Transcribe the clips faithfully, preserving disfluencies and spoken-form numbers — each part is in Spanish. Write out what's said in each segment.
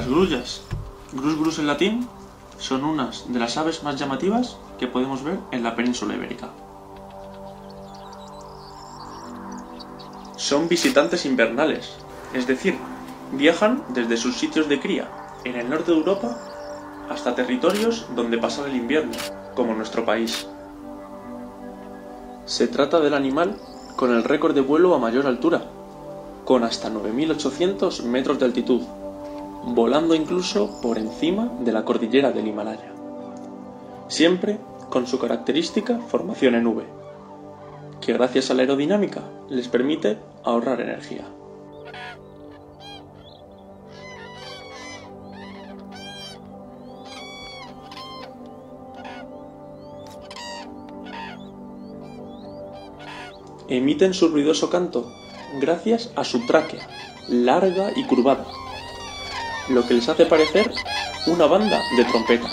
Las grullas, grus grus en latín, son unas de las aves más llamativas que podemos ver en la península ibérica. Son visitantes invernales, es decir, viajan desde sus sitios de cría en el norte de Europa hasta territorios donde pasar el invierno, como nuestro país. Se trata del animal con el récord de vuelo a mayor altura, con hasta nueve mil ochocientos metros de altitud, volando incluso por encima de la cordillera del Himalaya, siempre con su característica formación en V, que gracias a la aerodinámica les permite ahorrar energía. Emiten su ruidoso canto gracias a su tráquea, larga y curvada, lo que les hace parecer una banda de trompetas.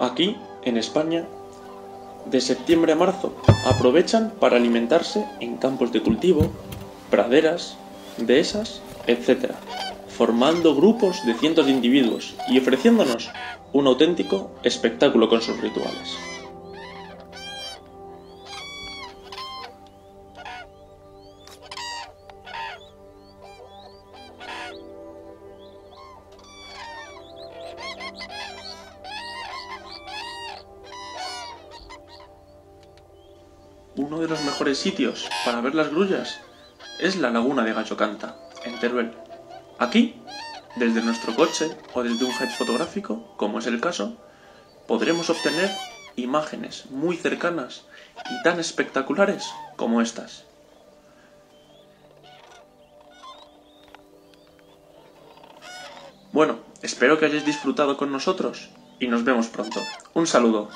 Aquí, en España, de septiembre a marzo aprovechan para alimentarse en campos de cultivo, praderas, dehesas, etcétera, formando grupos de cientos de individuos y ofreciéndonos un auténtico espectáculo con sus rituales. Uno de los mejores sitios para ver las grullas es la laguna de Gallocanta, en Teruel. Aquí, desde nuestro coche o desde un jet fotográfico, como es el caso, podremos obtener imágenes muy cercanas y tan espectaculares como estas. Bueno, espero que hayáis disfrutado con nosotros y nos vemos pronto. Un saludo.